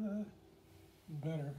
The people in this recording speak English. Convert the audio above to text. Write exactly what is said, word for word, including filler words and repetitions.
uh, better.